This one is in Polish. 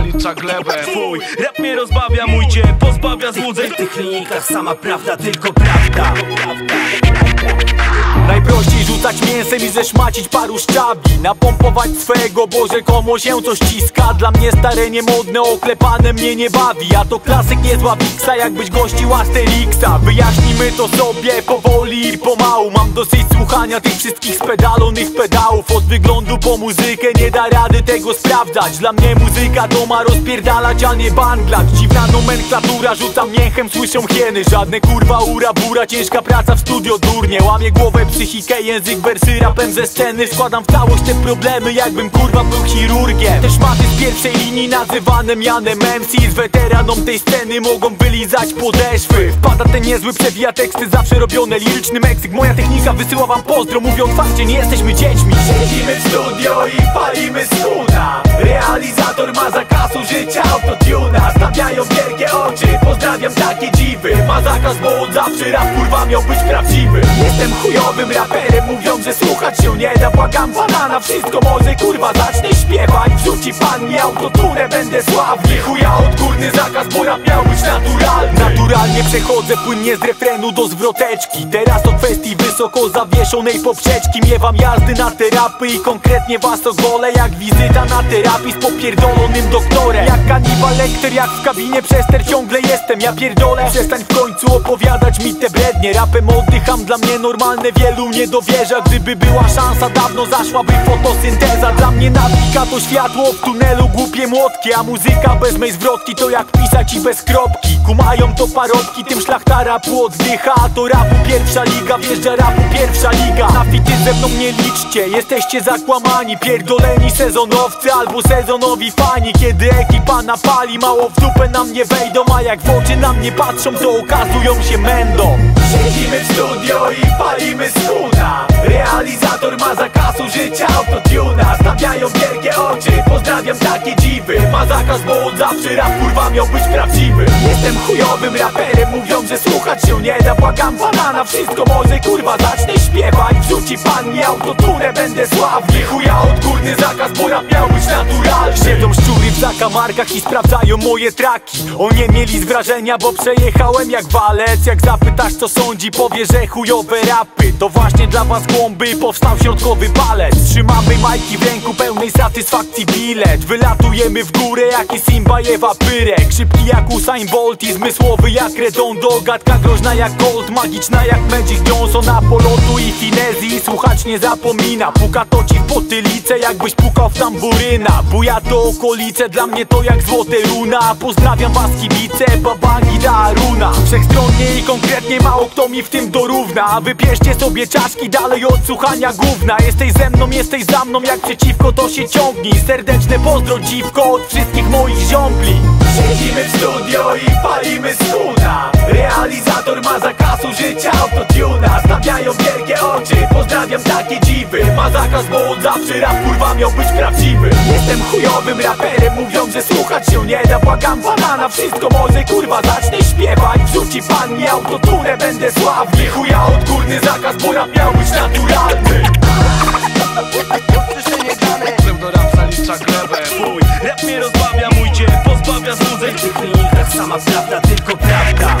zalicza glebę. Twój rap mnie rozbawia, mój cię pozbawia złudzeń. W tych klinikach sama prawda, tylko prawda. Najprościej rzucać mięsem i zeszmacić paru szczabli, napompować swego, bo rzekomo się coś ciska. Dla mnie stare niemodne, oklepane mnie nie bawi. A to klasyk niezła fiksa, jakbyś gościł Asterixa. Wyjaśnijmy to sobie powoli i pomału. Mam dosyć słuchania tych wszystkich spedalonych pedałów. Od wyglądu po muzykę nie da rady tego sprawdzać. Dla mnie muzyka to ma rozpierdalać, a nie banglać. Dziwna nomenklatura, rzucam mięchem, słyszą hieny. Żadne kurwa ura bura, ciężka praca w studio durnie. Łamie głowę, psychikę, język, wersy rapem ze sceny. Składam w całość te problemy, jakbym kurwa był chirurgiem. Te szmaty z pierwszej linii nazywane mianem MC, z weteranom tej sceny mogą wylizać podeszwy. Wpada ten niezły, przewija teksty, zawsze robione, liryczny Meksyk. Moja technika wysyła wam pozdro, mówię otwarcie, nie jesteśmy dziećmi. Siedzimy w studio i palimy skuna. Realizator ma zakazu życia autotuna. Stawiają wielkie oczy, pozdrawiam takie dziwy. Ma zakaz, bo od zawsze rap kurwa miał być prawdziwy. Jestem chujowym raperem, mówią, że słuchać się nie da. Błagam banana, wszystko może kurwa zacznę śpiewać. Wrzuci pan mi autotunę, będę sławny. Chuja odgórny zakaz, bo rap miał być naturalny. Naturalnie przechodzę płynnie z refrenu do zwroteczki. Teraz o kwestii wysoko zawieszonej poprzeczki. Miewam jazdy na te rapy i konkretnie was ogolę, jak wizyta na terapii z popierdolonym doktorem. Jak kanibal Lecter, jak w kabinie Przester ciągle jestem. Ja pierdolę, przestań w końcu opowiadać mi te brednie. Rapem oddycham, dla mnie normalne, wielu nie dowierza. Gdyby była szansa, dawno zaszłaby fotosynteza. Dla mnie nawika to światło w tunelu, głupie młotki. A muzyka bez mej zwrotki to jak pisać i bez kropki. Kumają to parobki, tym szlachta rapu oddycha. A to rapu pierwsza liga, wjeżdża rapu pierwsza liga. Na fity ze mną nie liczcie, jesteście zakłamani. Pierdoleni sezonowcy albo sezonowi fani. Kiedy ekipa napali, mało w dupę na mnie wejdą. A jak w oczy na mnie patrzą, to okazują się mędą. Siedzimy w studio i palimy skuna. Realizator ma zakazu życia autotuna. Stawiają wielkie oczy, pozdrawiam takie dziwy. Ma zakaz, bo od zawsze rap kurwa miał być prawdziwy. Jestem chujowym raperem, mówią, że słuchać się nie da. Błagam banana, wszystko może kurwa zacznę śpiewać. Wrzuci pan mi autotunę, będę sławny. Chuja odgórny zakaz, bo rap miał być naturalny. Siedzą szczury w zakamarkach i sprawdzają moje traki. O nie mieli z wrażenia, bo przejechałem jak walec. Jak zapytasz co sądzi, powie, że chujowe rapy. To właśnie dla was głąby powstał środkowy palec. Trzymamy majki w ręku, pełnej satysfakcji bilet. Wylatujemy w górę jak i Simbajewa Pyrek. Szybki jak Usain Bolt i zmysłowy jak Redondo. Gadka groźna jak Gold, magiczna jak Magic Johnson. Apolotu i finezji słuchacz nie zapomina. Puka to ci w potylicę, jakbyś pukał w tamburyna. Buja to okolice, dla mnie to jak złote runa. Pozdrawiam was kibice, babangi da runa. Wszechstronnie i konkretnie, mało kto mi w tym dorówna. Wypierzcie sobie czaszki, dalej od słuchania gówna. Jesteś ze mną, jesteś za mną, jak przeciwko to się ciągnij. Serdeczne pozdro dziwko od wszystkich moich ziąbli. Siedzimy w studio i palimy skuna. Realizator ma zakazu życia autotuna. Stawiają wielkie oczy, pozdrawiam takie dziwy. Ma zakaz, bo od zawsze rap kurwa miał być prawdziwy. Jestem chujowym raperem, mówią, że słuchać się nie da. Błagam banana, wszystko może kurwa zacznę śpiewać. Wrzuci pan mi autotunę, będę sławny. Chuja odgórny zakaz, bo rap miał być naturalny. Pełno rap zalicza glebę. Twój rap mnie rozbawia, mój cię pozbawia złudzeń. W tych klinikach sama prawda, tylko prawda.